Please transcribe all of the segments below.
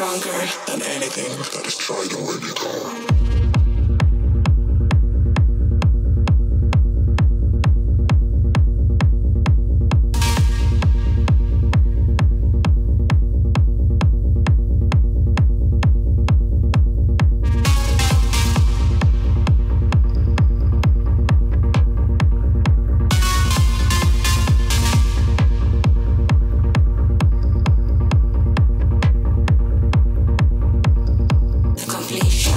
stronger than anything that is tried and will be gone. Completion.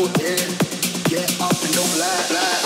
Get up and don't laugh.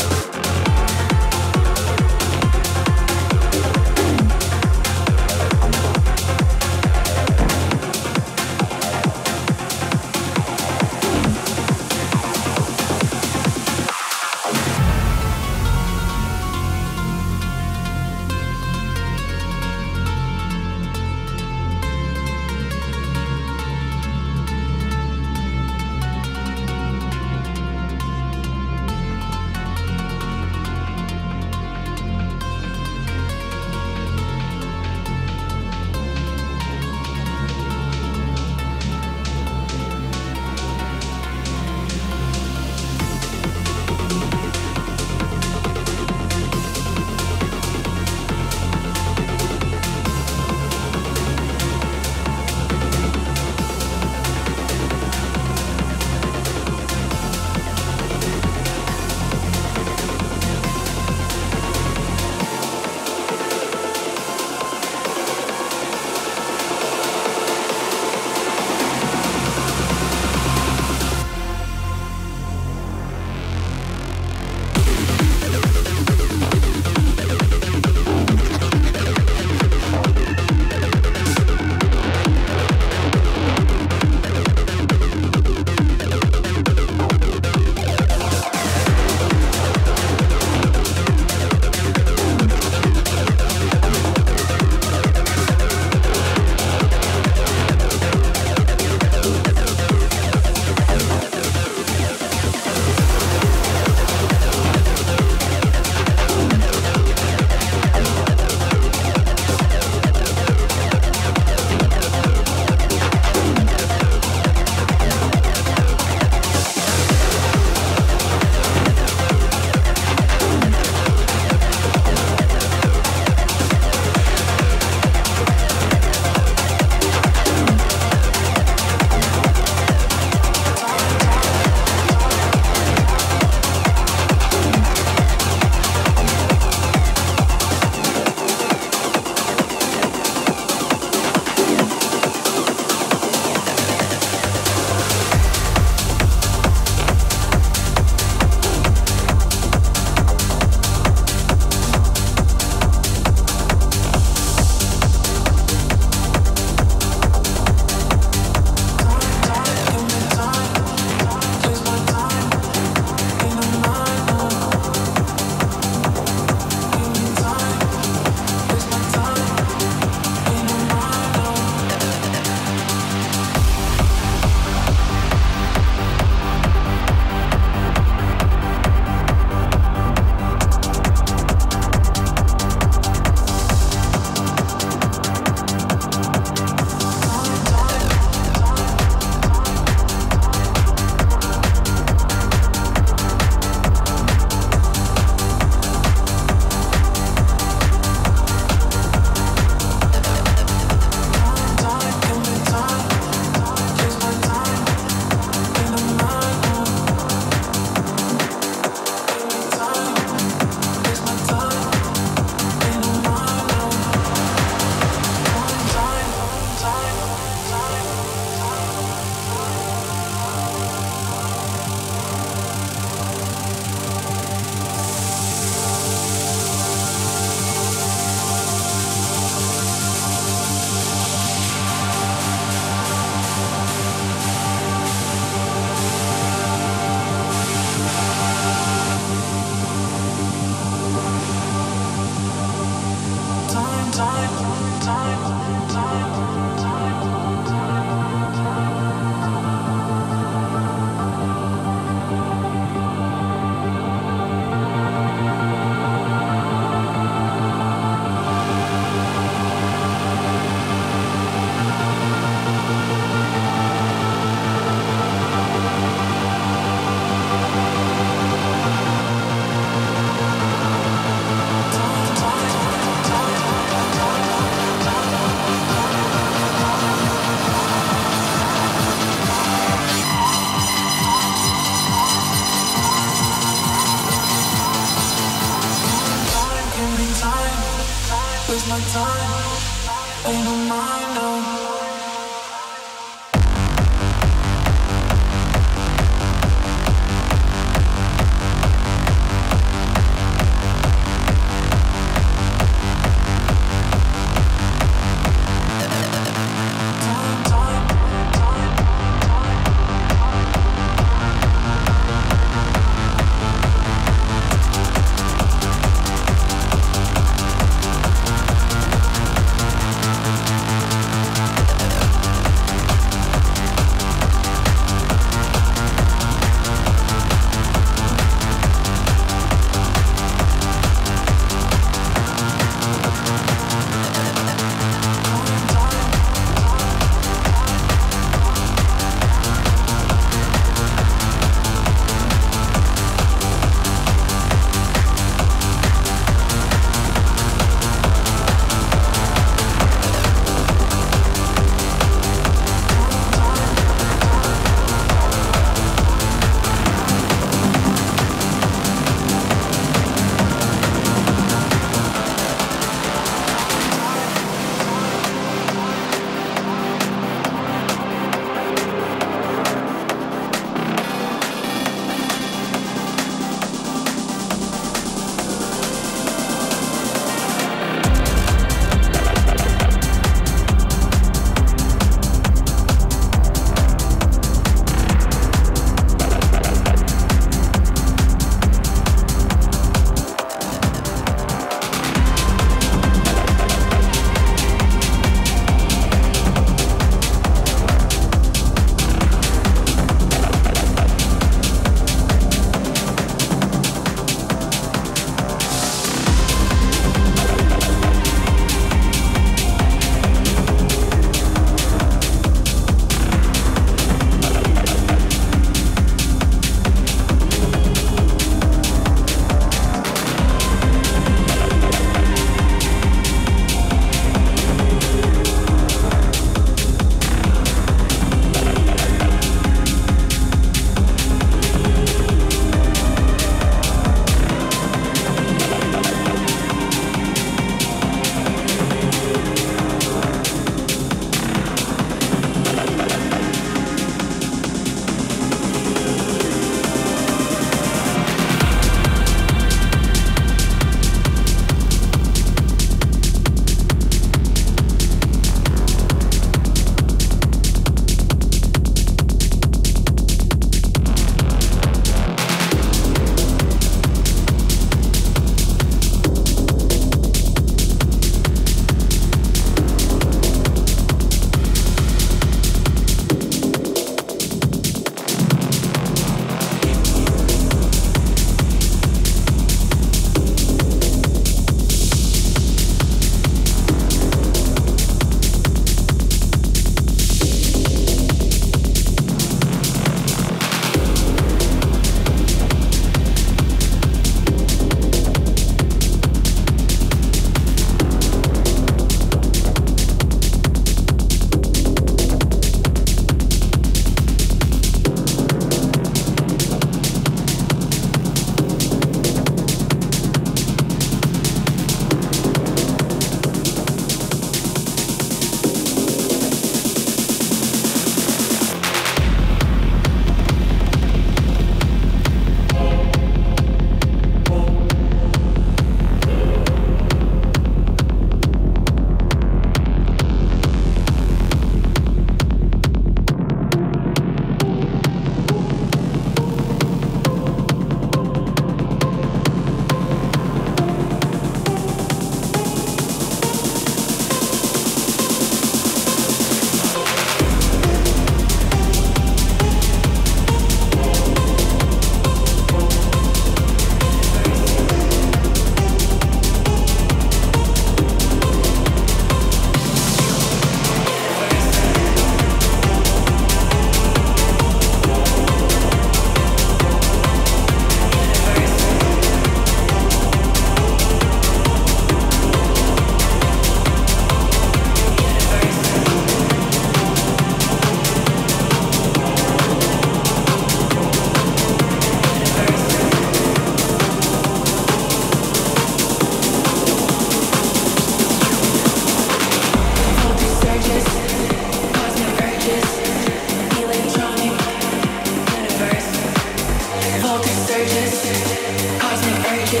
Out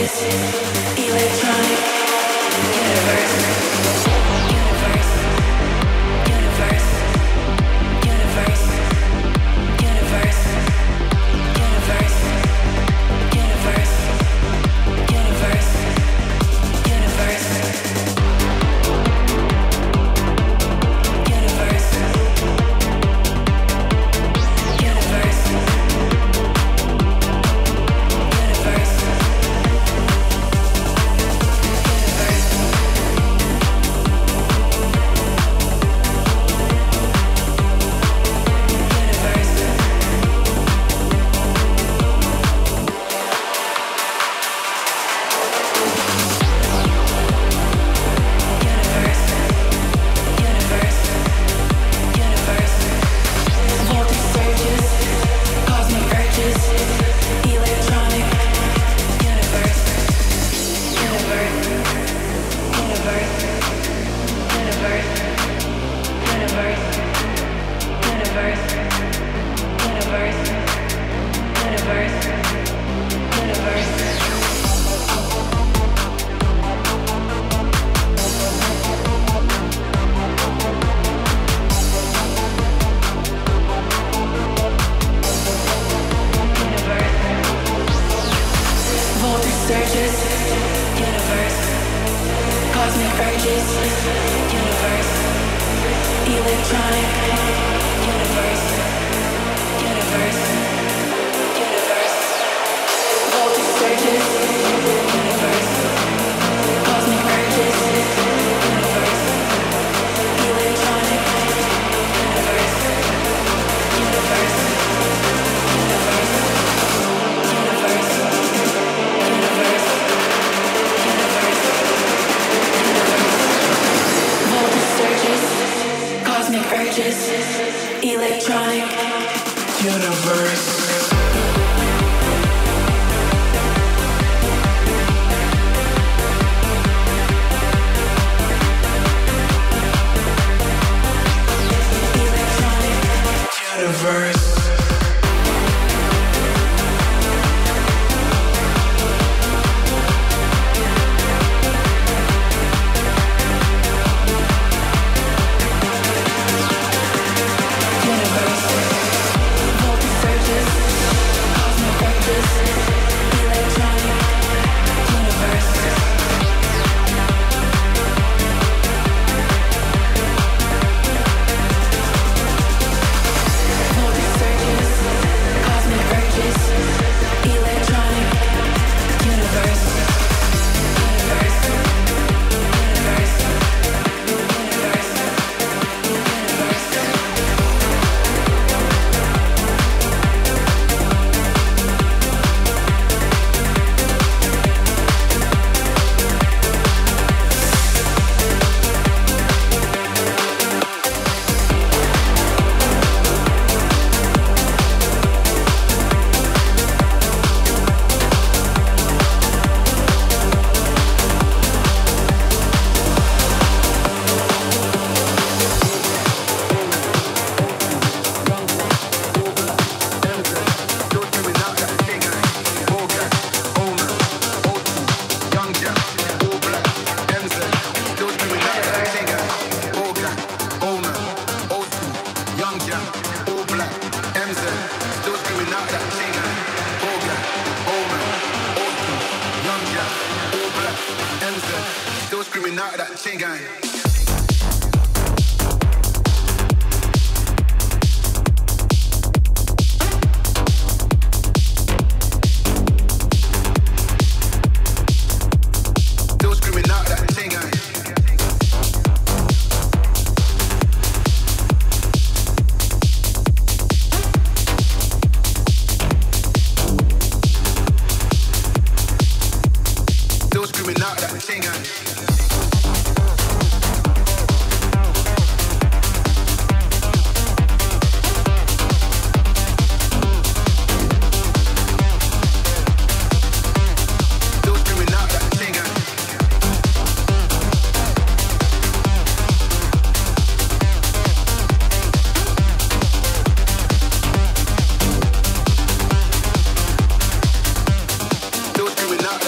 that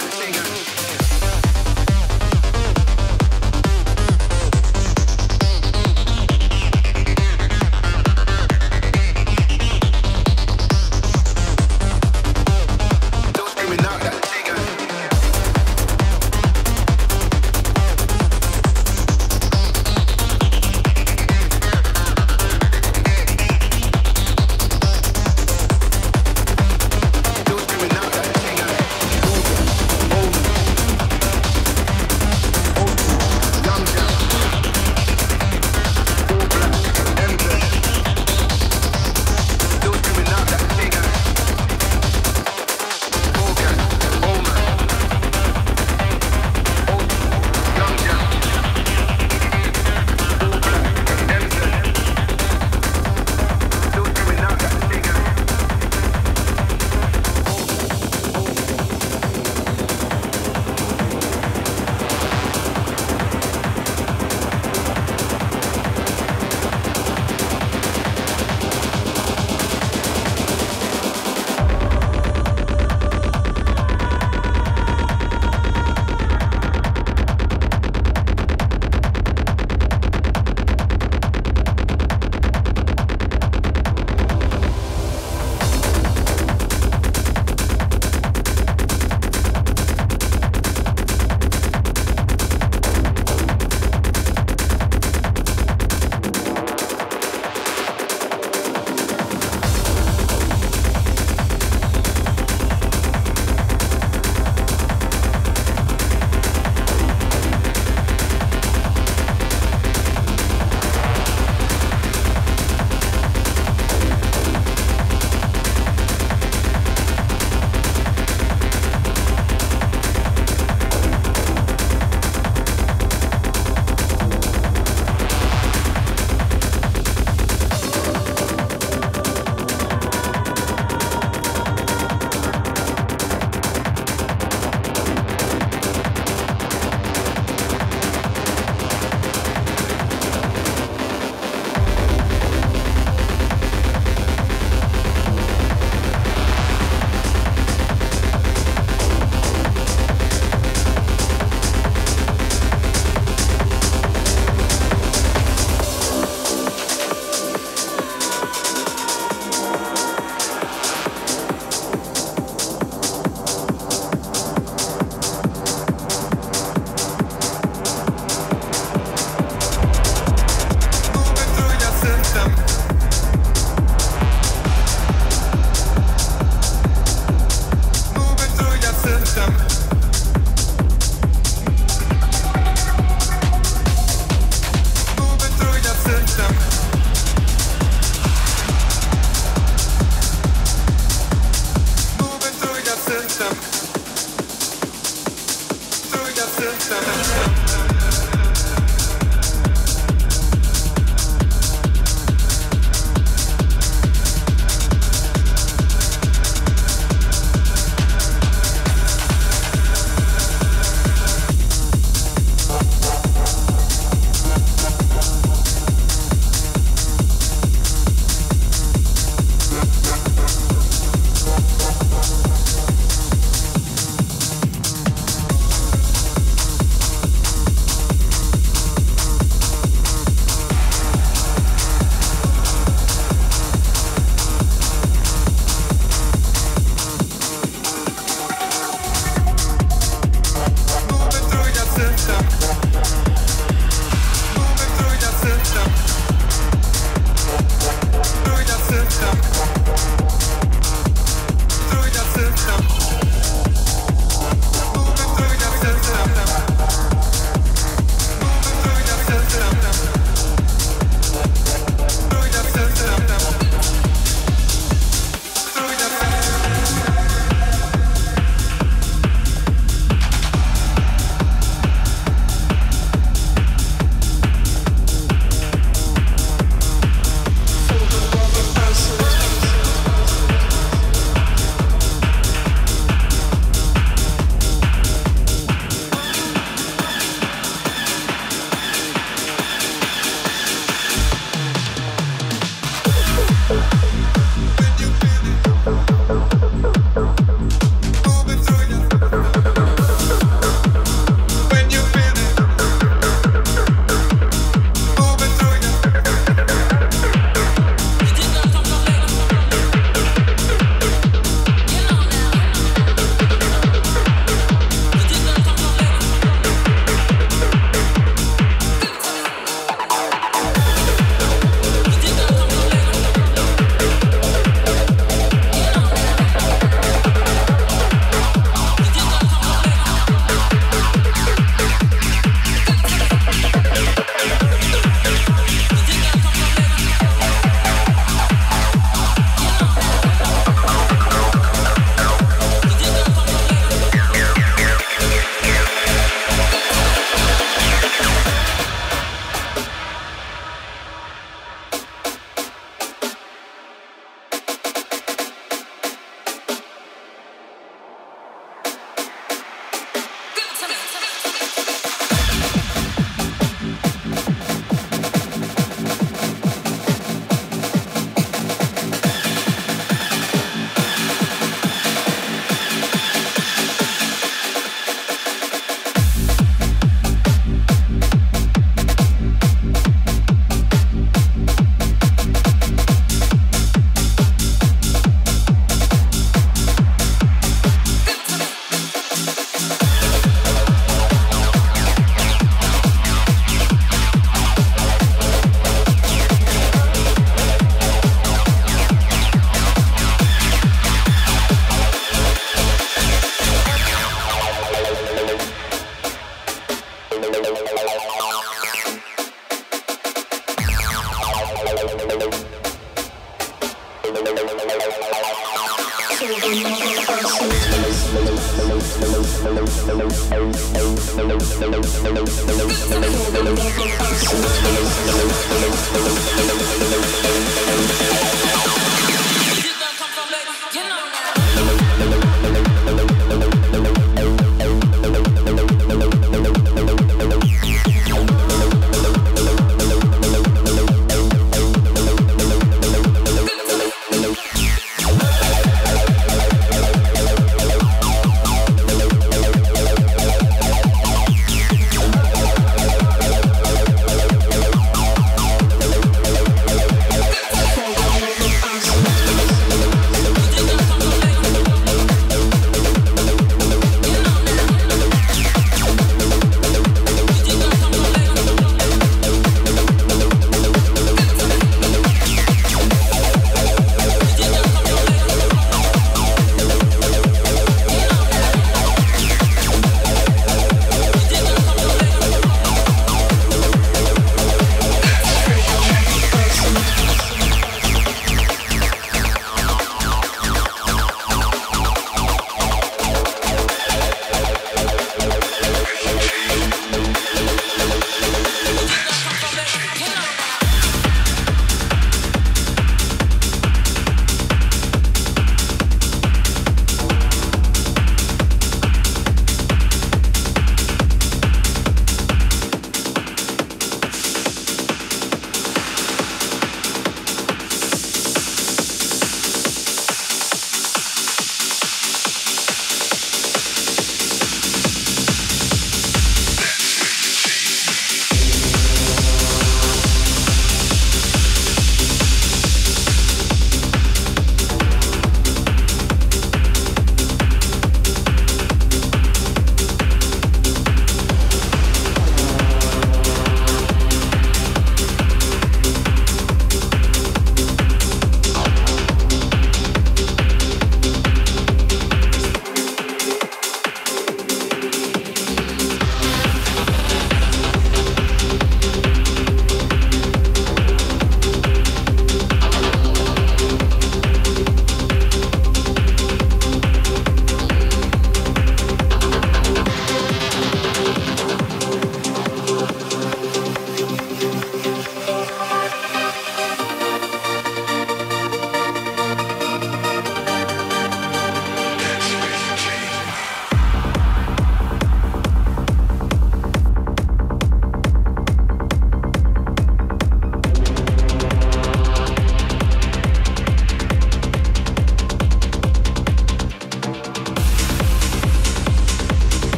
thing.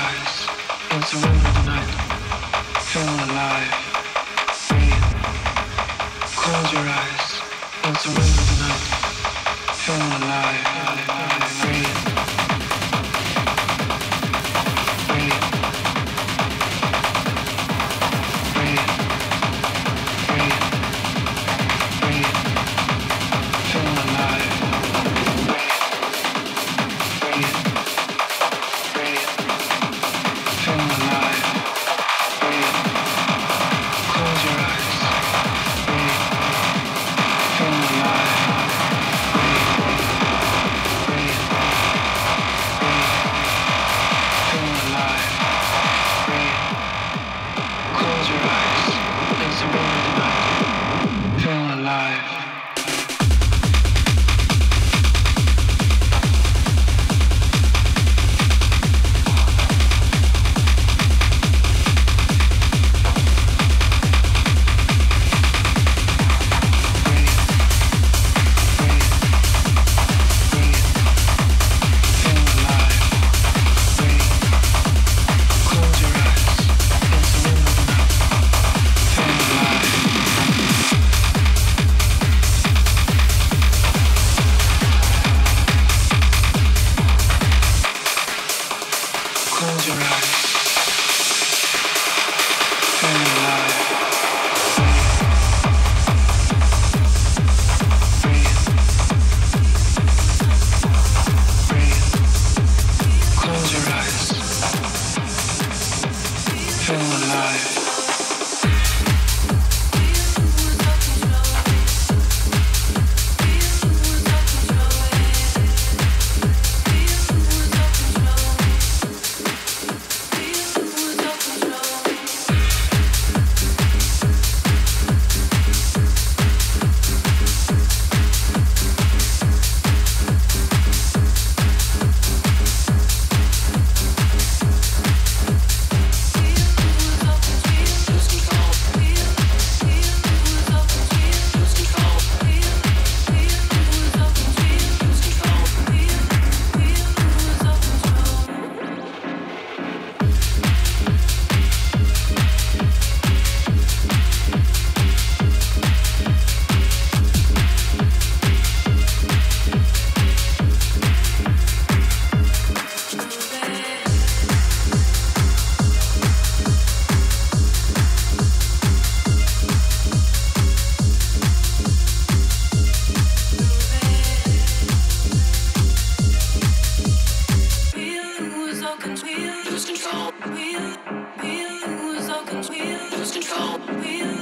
eyes. What's the word tonight? Feel alive. Breathe. Close your eyes. What's the word tonight? Feel alive. Breathe. Breathe. Breathe. Breathe. Breathe. Feel alive. Lose control, we lose all control, lose control, we